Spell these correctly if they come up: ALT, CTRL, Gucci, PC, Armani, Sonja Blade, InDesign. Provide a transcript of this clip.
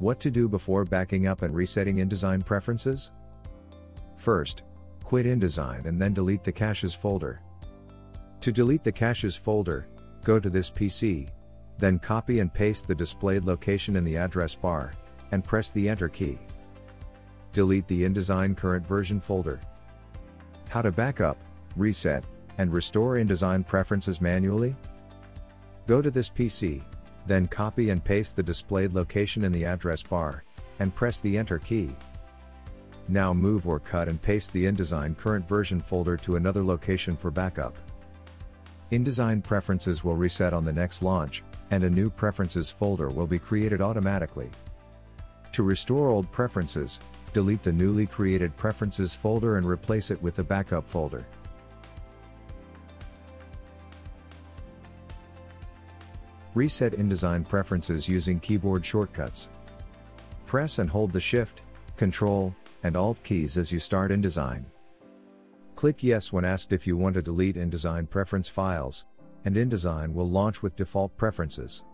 What to do before backing up and resetting InDesign preferences? First, quit InDesign and then delete the Caches folder. To delete the Caches folder, go to This PC, then copy and paste the displayed location in the address bar, and press the Enter key. Delete the InDesign Current Version folder. How to back up, reset, and restore InDesign preferences manually? Go to This PC, then copy and paste the displayed location in the address bar, and press the Enter key. Now move or cut and paste the InDesign Current Version folder to another location for backup. InDesign preferences will reset on the next launch, and a new preferences folder will be created automatically. To restore old preferences, delete the newly created preferences folder and replace it with the backup folder. Reset InDesign preferences using keyboard shortcuts. Press and hold the Shift, Ctrl, and Alt keys as you start InDesign. Click Yes when asked if you want to delete InDesign preference files, and InDesign will launch with default preferences.